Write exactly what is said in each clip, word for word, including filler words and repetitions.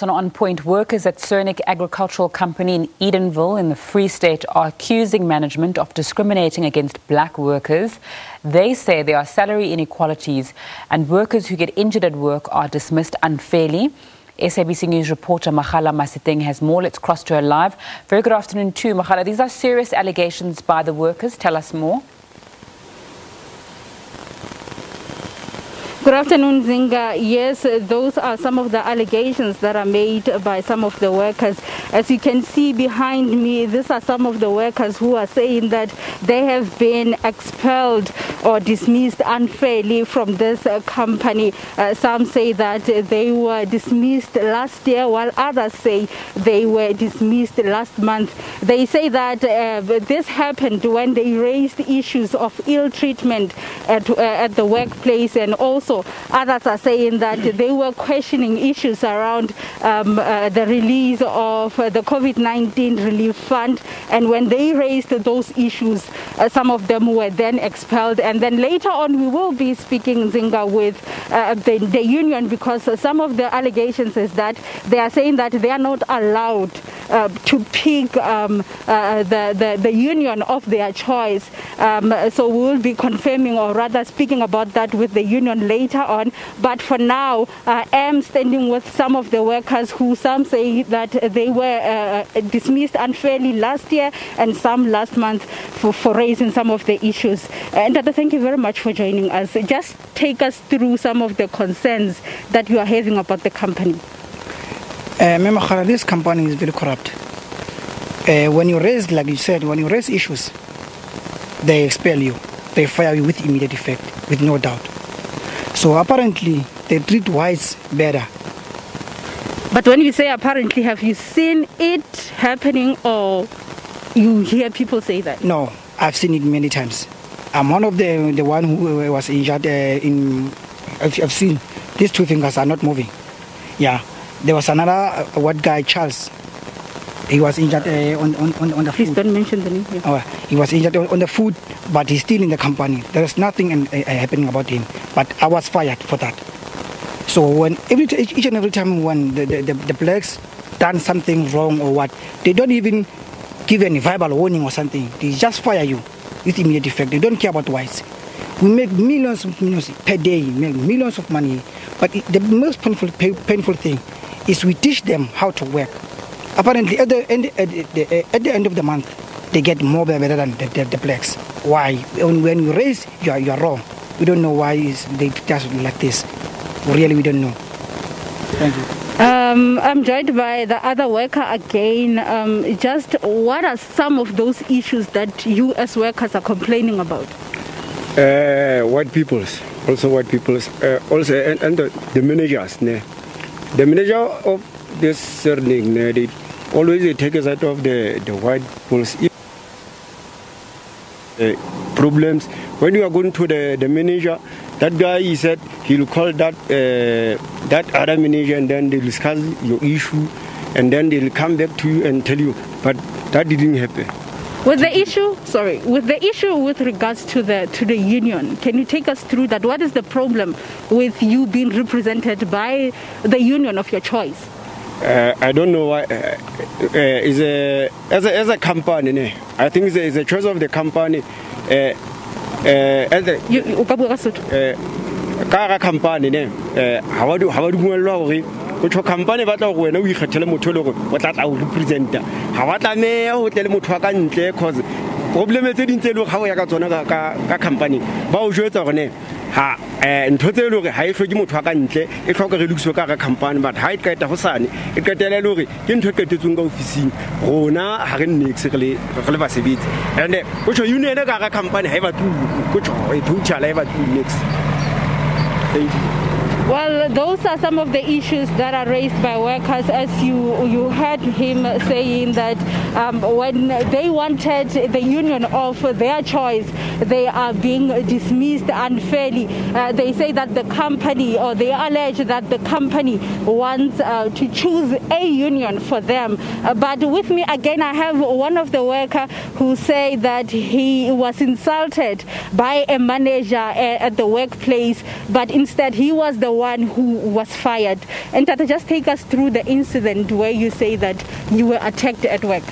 On point, workers at Sernick Agricultural Company in Edenville in the Free State are accusing management of discriminating against black workers. They say there are salary inequalities and workers who get injured at work are dismissed unfairly. S A B C News reporter Makgala Masiteng has more. Let's cross to her live. Very good afternoon too, Makgala. These are serious allegations by the workers. Tell us more. Good afternoon, Zinga. Yes, those are some of the allegations that are made by some of the workers. As you can see behind me, these are some of the workers who are saying that they have been expelled or dismissed unfairly from this company. Uh, some say that they were dismissed last year, while others say they were dismissed last month. They say that uh, this happened when they raised issues of ill treatment at, uh, at the workplace, and also others are saying that they were questioning issues around um, uh, the release of uh, the COVID nineteen relief fund. And when they raised those issues, uh, some of them were then expelled. And then later on, we will be speaking, Zinga, with uh, the, the union, because some of the allegations is that they are saying that they are not allowed Uh, to pick um, uh, the, the, the union of their choice. Um, so we'll be confirming, or rather speaking about that with the union later on. But for now, uh, I am standing with some of the workers who some say that they were uh, dismissed unfairly last year and some last month for, for raising some of the issues. And thank you very much for joining us. Just take us through some of the concerns that you are having about the company. Uh, this company is very corrupt. Uh, when you raise, like you said, when you raise issues, they expel you. They fire you with immediate effect, with no doubt. So apparently, they treat whites better. But when you say apparently, have you seen it happening, or you hear people say that? No, I've seen it many times. I'm one of the the one who was injured. Uh, in I've, I've seen these two fingers are not moving. Yeah. There was another uh, white guy, Charles. He was injured uh, on, on, on the Please food. Please don't mention the name. Yeah. Uh, he was injured on the food, but he's still in the company. There is nothing in, uh, happening about him. But I was fired for that. So when every each and every time when the, the, the, the blacks done something wrong or what, they don't even give any verbal warning or something. They just fire you with immediate effect. They don't care about whites. We make millions of millions per day, make millions of money. But it, the most painful, painful thing is we teach them how to work. Apparently, at the end, at the, at the end of the month, they get more better than the, the, the blacks. Why? When you raise, you are, you are wrong. We don't know why is they just like this. Really, we don't know. Thank you. Um, I'm joined by the other worker again. Um, just what are some of those issues that you as workers are complaining about? Uh, white peoples, also white peoples, uh, also and, and the, the managers. Ne? The manager of this Sernick, they always take a side of the, the white people's uh, problems. When you are going to the, the manager, that guy, he said he'll call that uh, that other manager, and then they'll discuss your issue, and then they'll come back to you and tell you. But that didn't happen. With the issue, sorry, with the issue with regards to the to the union, can you take us through that? What is the problem with you being represented by the union of your choice? Uh, I don't know why. Uh, uh, is a as a as a company, I think it's a, it's a choice of the company. Uh, uh, as a uh, company, how do how do you which company that when we tell them to what that our represent how that may hotel motho cause problem is in tell how ya ka tsona ka company ba o jwetsa gore ne ha ntho tse lore ha e hloke motho ka ntle e hloka re lukiso ka company but ha e ka eta hosane e ketela lore ke ntho ke tetsong ka office rona ha re next re le re basebetsi and which union ka ka company ha e batho go tsho e thutsala e batho next. Thank you. Well, those are some of the issues that are raised by workers, as you you heard him saying that um, when they wanted the union of their choice, they are being dismissed unfairly. Uh, they say that the company, or they allege that the company wants uh, to choose a union for them. Uh, but with me again, I have one of the workers who say that he was insulted by a manager at the workplace, but instead he was the one who was fired. And Tata, just take us through the incident where you say that you were attacked at work.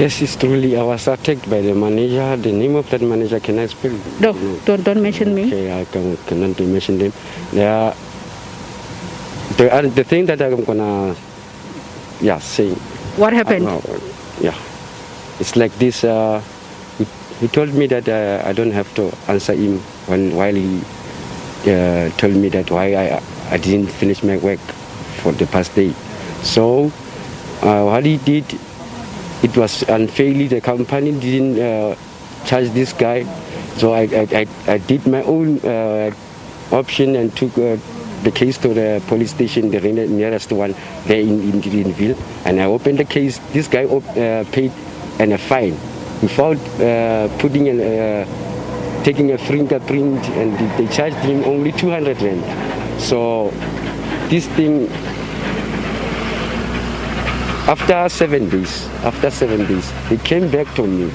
Yes, it's truly. I was attacked by the manager. The name of that manager, can I speak? No, no. Don't, don't mention me. Okay, I can, cannot mention them. They are, they are the thing that I'm gonna, yeah, say. What happened? Uh, yeah, it's like this. Uh, he, he told me that uh, I don't have to answer him when while he uh, told me that why I I didn't finish my work for the past day. So uh, what he did. It was unfairly, the company didn't uh, charge this guy, so I, I, I did my own uh, option and took uh, the case to the police station, the nearest one there in Edenville, and I opened the case. This guy uh, paid and a fine without uh, putting an, uh, taking a fingerprint, and they charged him only two hundred rand. So this thing, After seven days, after seven days, he came back to me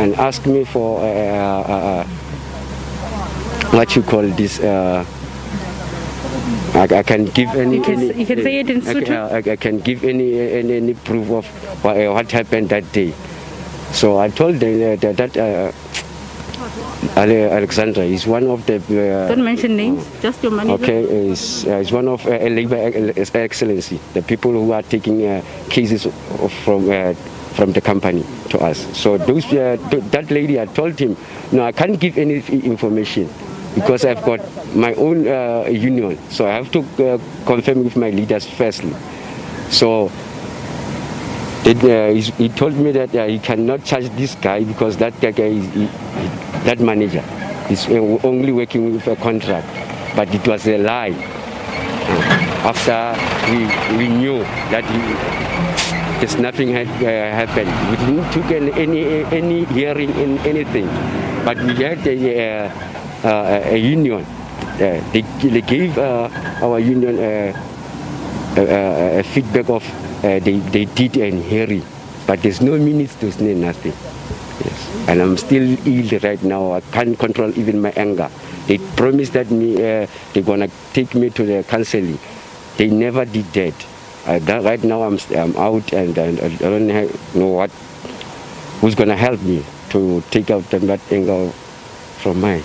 and asked me for uh, uh, uh, what you call this. Uh, I, I can give any. You can, any, you can uh, say it in Sotho. I, I, I can give any any, any proof of what, uh, what happened that day. So I told them uh, that, that uh, Alexandra is one of the. Uh, Don't mention names, just your manager. Okay, is uh, is one of uh, Labour Excellency, the people who are taking uh, cases of, from uh, from the company to us. So those uh, th that lady, I told him, no, I can't give any information because I've got my own uh, union. So I have to uh, confirm with my leaders firstly. So. It, uh, he told me that uh, he cannot charge this guy because that guy is, he, he, that manager is only working with a contract. But it was a lie. Uh, after we, we knew that he, the snapping had uh, happened, we didn't took an, any any hearing in anything. But we had a, uh, uh, a union. Uh, they, they gave uh, our union a, a, a feedback of. Uh, they, they did and hearing, but there's no minutes to say nothing. Yes. And I'm still ill right now. I can't control even my anger. They promised that me uh, they're gonna take me to the counseling. They never did that. Uh, that right now I'm I'm out and, and I don't have, know what who's gonna help me to take out that anger from mine.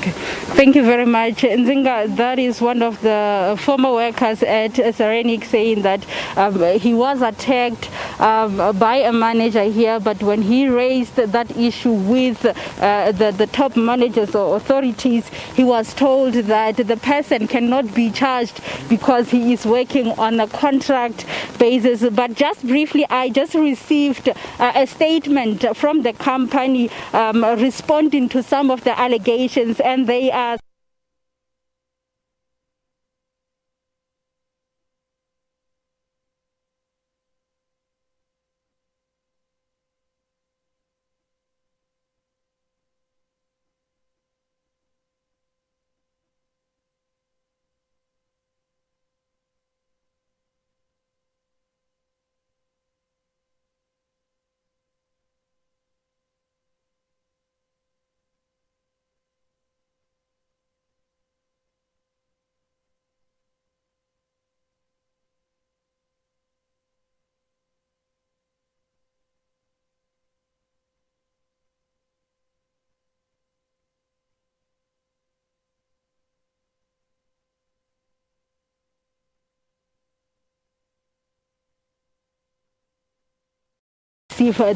Okay. Thank you very much. Zinga, that is one of the former workers at Sernick saying that um, he was attacked um, by a manager here, but when he raised that issue with uh, the, the top managers or authorities, he was told that the person cannot be charged because he is working on a contract basis. But just briefly, I just received uh, a statement from the company um, responding to some of the allegations, and they are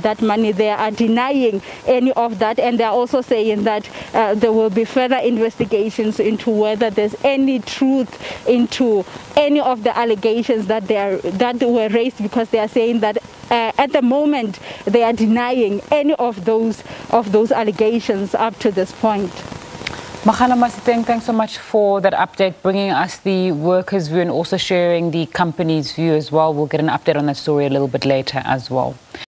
that money. They are denying any of that, and they are also saying that uh, there will be further investigations into whether there's any truth into any of the allegations that they are that they were raised, because they are saying that uh, at the moment they are denying any of those of those allegations up to this point. Makgala Masiteng, thanks so much for that update, bringing us the workers' view and also sharing the company's view as well. We'll get an update on that story a little bit later as well.